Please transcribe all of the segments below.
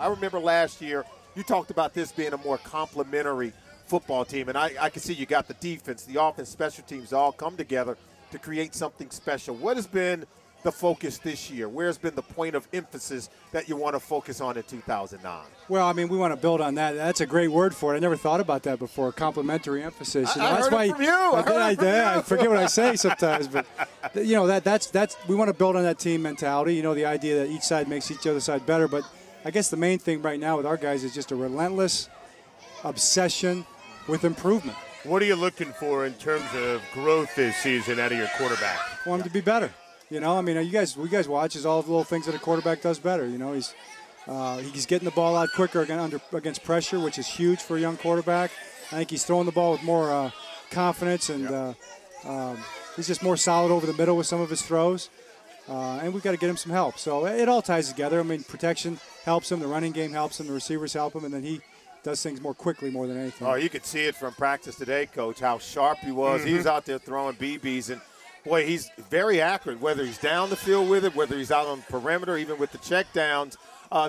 I remember last year you talked about this being a more complementary football team, and I can see you got the defense, the offense, special teams all come together to create something special. What has been the focus this year? Where's been the point of emphasis that you want to focus on in 2009? Well, I mean, we want to build on that. That's a great word for it. I never thought about that before, complimentary emphasis. You know, that's why I forget what I say sometimes, but you know, that's we want to build on that team mentality. You know, the idea that each side makes each other side better. But I guess the main thing right now with our guys is just a relentless obsession with improvement. What are you looking for in terms of growth this season out of your quarterback? I want him to be better. You know, I mean, you guys watch is all the little things that a quarterback does better. You know, he's getting the ball out quicker against pressure, which is huge for a young quarterback. I think he's throwing the ball with more confidence, and he's just more solid over the middle with some of his throws. And we've got to get him some help. So it all ties together. I mean, protection helps him, the running game helps him, the receivers help him, and then he does things more quickly more than anything. Oh, you could see it from practice today, Coach, how sharp he was. He was out there throwing BBs, and boy, he's very accurate, whether he's down the field with it, whether he's out on the perimeter, even with the checkdowns.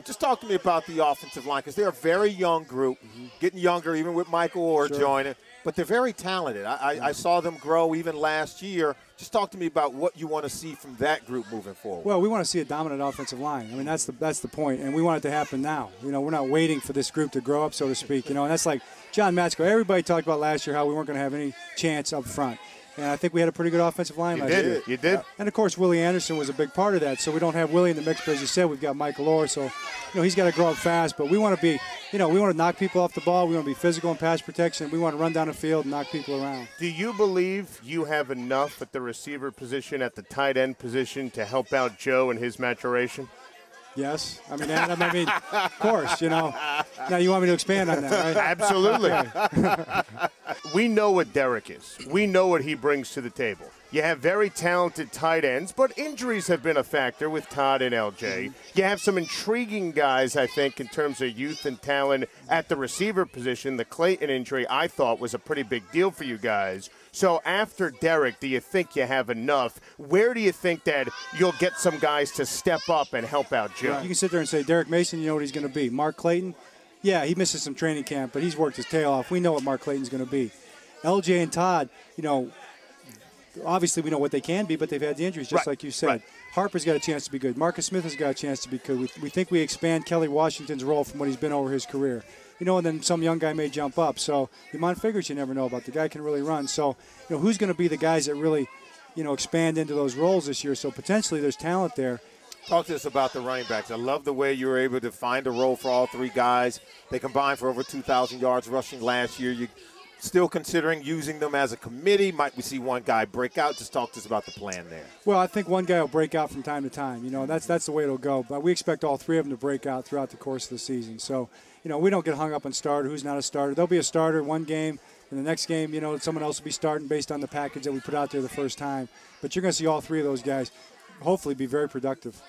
Just talk to me about the offensive line, because they're a very young group, getting younger, even with Michael Oher joining. But they're very talented. I saw them grow even last year. Just talk to me about what you want to see from that group moving forward. Well, we want to see a dominant offensive line. I mean, that's the point, and we want it to happen now. You know, we're not waiting for this group to grow up, so to speak. You know, and that's like John Matsko. Everybody talked about last year how we weren't going to have any chance up front. And I think we had a pretty good offensive line last year. You did. And, of course, Willie Anderson was a big part of that. So we don't have Willie in the mix, but as you said, we've got Michael Lohr. So, you know, he's got to grow up fast. But we want to be, you know, we want to knock people off the ball. We want to be physical in pass protection. We want to run down the field and knock people around. Do you believe you have enough at the receiver position, at the tight end position, to help out Joe in his maturation? Yes. I mean, Adam, I mean, of course, you know. Now you want me to expand on that, right? Absolutely. We know what Derrick is. We know what he brings to the table. You have very talented tight ends, but injuries have been a factor with Todd and LJ. You have some intriguing guys, I think, in terms of youth and talent at the receiver position. The Clayton injury, I thought, was a pretty big deal for you guys. So after Derrick, do you think you have enough? Where do you think that you'll get some guys to step up and help out Joe? You can sit there and say, Derrick Mason, you know what he's going to be. Mark Clayton, yeah, he misses some training camp, but he's worked his tail off. We know what Mark Clayton's going to be. LJ and Todd, you know, obviously we know what they can be, but they've had the injuries, just like you said. Harper's got a chance to be good. Marcus Smith has got a chance to be good. We think we expand Kelly Washington's role from what he's been over his career. You know, and then some young guy may jump up. So Iman Figures, you never know about. The guy can really run. So, you know, who's going to be the guys that really, you know, expand into those roles this year? So potentially there's talent there. Talk to us about the running backs. I love the way you were able to find a role for all three guys. They combined for over 2,000 yards rushing last year. You still considering using them as a committee? Might we see one guy break out? Just talk to us about the plan there. Well, I think one guy will break out from time to time. You know, that's the way it'll go. But we expect all three of them to break out throughout the course of the season. So, you know, we don't get hung up on starter, who's not a starter. There'll be a starter one game, and the next game, you know, someone else will be starting based on the package that we put out there the first time. But you're going to see all three of those guys hopefully be very productive.